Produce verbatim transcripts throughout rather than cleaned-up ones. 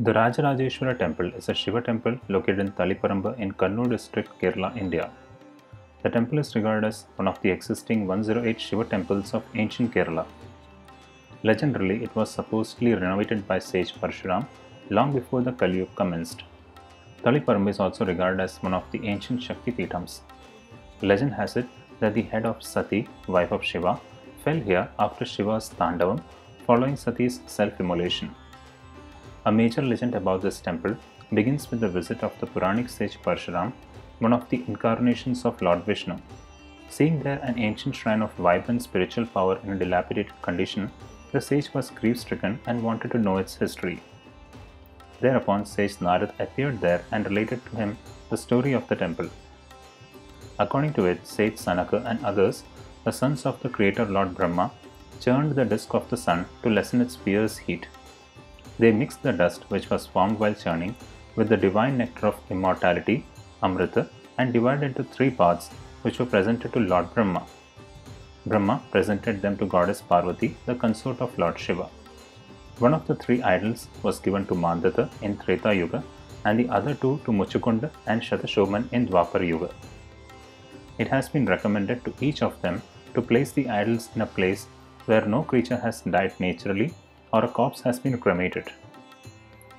The Rajarajeswara Temple is a Shiva temple located in Taliparamba in Kannur district, Kerala, India. The temple is regarded as one of the existing one hundred eight Shiva temples of ancient Kerala. Legendarily, it was supposedly renovated by sage Parashuram long before the Kali Yuga commenced. Taliparamba is also regarded as one of the ancient Shakti Peethams. Legend has it that the head of Sati, wife of Shiva, fell here after Shiva's Tandavam, following Sati's self-immolation. A major legend about this temple begins with the visit of the Puranic sage Parashuram, one of the incarnations of Lord Vishnu. Seeing there an ancient shrine of vibrant spiritual power in a dilapidated condition, the sage was grief-stricken and wanted to know its history. Thereupon, sage Narada appeared there and related to him the story of the temple. According to it, sage Sanaka and others, the sons of the creator Lord Brahma, churned the disk of the sun to lessen its fierce heat. They mixed the dust which was formed while churning with the divine nectar of immortality, Amrita, and divided into three parts which were presented to Lord Brahma. Brahma presented them to goddess Parvati, the consort of Lord Shiva. One of the three idols was given to Mandhata in Treta Yuga and the other two to Muchukunda and Shatashoman in Dwapara Yuga. It has been recommended to each of them to place the idols in a place where no creature has died naturally or a corpse has been cremated.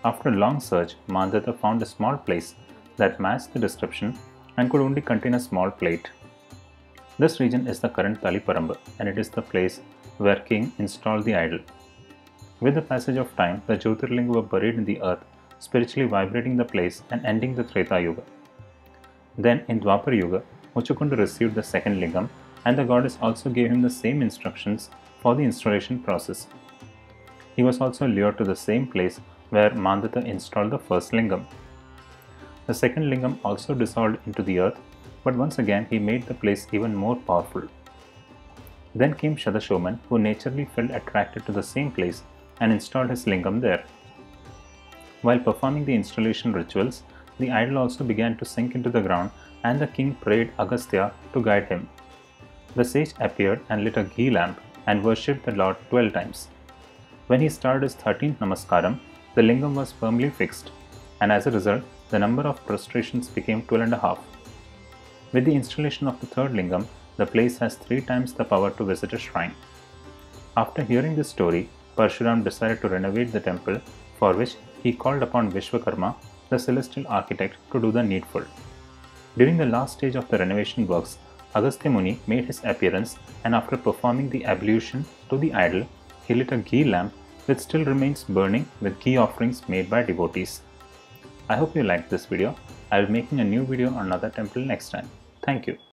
After a long search, Mandhata found a small place that matched the description and could only contain a small plate. This region is the current Taliparamba, and it is the place where king installed the idol. With the passage of time, the Jyotirlinga were buried in the earth, spiritually vibrating the place and ending the Treta Yuga. Then in Dwapara Yuga, Muchukunda received the second lingam, and the goddess also gave him the same instructions for the installation process. He was also lured to the same place where Mandhata installed the first lingam. The second lingam also dissolved into the earth, but once again he made the place even more powerful. Then came Shatashoman, who naturally felt attracted to the same place and installed his lingam there. While performing the installation rituals, the idol also began to sink into the ground, and the king prayed Agastya to guide him. The sage appeared and lit a ghee lamp and worshipped the Lord twelve times. When he started his thirteenth namaskaram, the lingam was firmly fixed, and as a result, the number of prostrations became twelve and a half. With the installation of the third lingam, the place has three times the power to visit a shrine. After hearing this story, Parashuram decided to renovate the temple, for which he called upon Vishwakarma, the celestial architect, to do the needful. During the last stage of the renovation works, Agastya Muni made his appearance, and after performing the ablution to the idol, he lit a ghee lamp which still remains burning with ghee offerings made by devotees. I hope you liked this video. I will be making a new video on another temple next time. Thank you.